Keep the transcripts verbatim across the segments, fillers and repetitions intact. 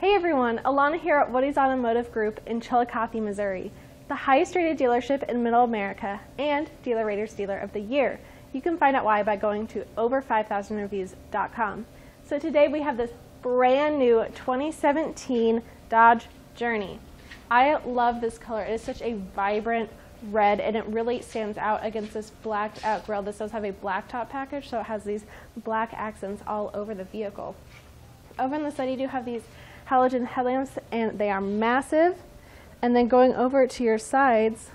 Hey everyone, Alana here at Woody's Automotive Group in Chillicothe, Missouri, the highest rated dealership in Middle America and Dealer Raiders Dealer of the Year. You can find out why by going to over five thousand reviews dot com. So today we have this brand new twenty seventeen Dodge Journey. I love this color. It is such a vibrant red and it really stands out against this blacked out grille. This does have a black top package, so it has these black accents all over the vehicle. Over on the side you do have these halogen headlamps and they are massive. And then going over to your sides,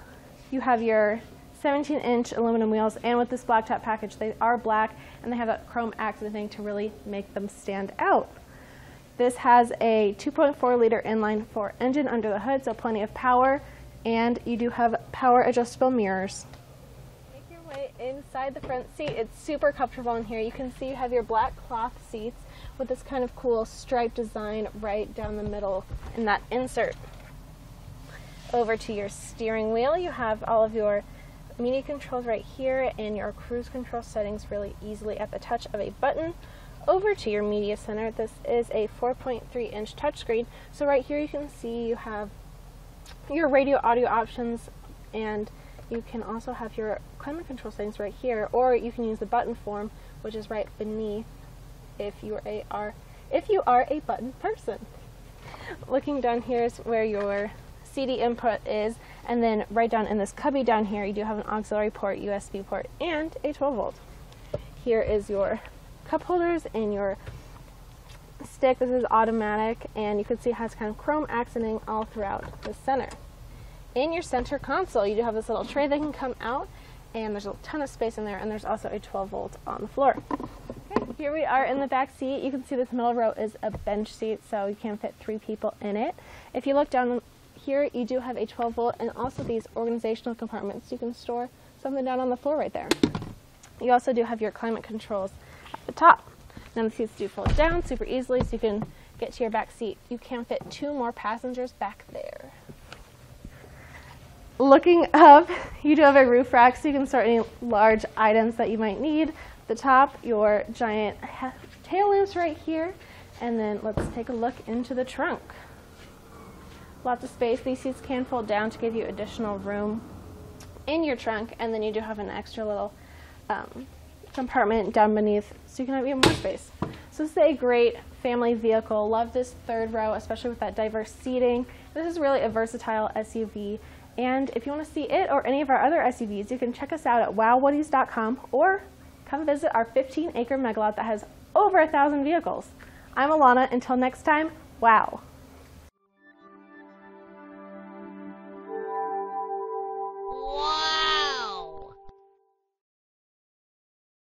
you have your seventeen inch aluminum wheels, and with this black top package they are black and they have that chrome accent thing to really make them stand out. This has a two point four liter inline four engine under the hood, so plenty of power, and you do have power adjustable mirrors. Make your way inside the front seat. It's super comfortable in here. You can see you have your black cloth seats with this kind of cool stripe design right down the middle in that insert. Over to your steering wheel, you have all of your media controls right here and your cruise control settings really easily at the touch of a button. Over to your media center, this is a four point three inch touchscreen, so right here you can see you have your radio audio options, and you can also have your climate control settings right here, or you can use the button form, which is right beneath if you are if you are a button person. Looking down here is where your C D input is, and then right down in this cubby down here you do have an auxiliary port, U S B port, and a twelve volt. Here is your cup holders and your stick. This is automatic, and you can see it has kind of chrome accenting all throughout the center. In your center console you do have this little tray that can come out, and there's a ton of space in there, and there's also a twelve volt on the floor. Okay, here we are in the back seat. You can see this middle row is a bench seat, so you can fit three people in it. If you look down here you do have a twelve volt and also these organizational compartments. You can store something down on the floor right there. You also do have your climate controls at the top. Now the seats do fold down super easily, so you can get to your back seat. You can fit two more passengers back there. Looking up, you do have a roof rack, so you can store any large items that you might need. At the top, your giant tail lamps right here. And then let's take a look into the trunk. Lots of space. These seats can fold down to give you additional room in your trunk, and then you do have an extra little um, compartment down beneath, so you can have even more space. So this is a great family vehicle. Love this third row, especially with that diverse seating. This is really a versatile S U V, and if you want to see it or any of our other S U Vs, you can check us out at wow woodys dot com or come visit our fifteen acre megalot that has over a thousand vehicles. I'm Alana. Until next time, wow.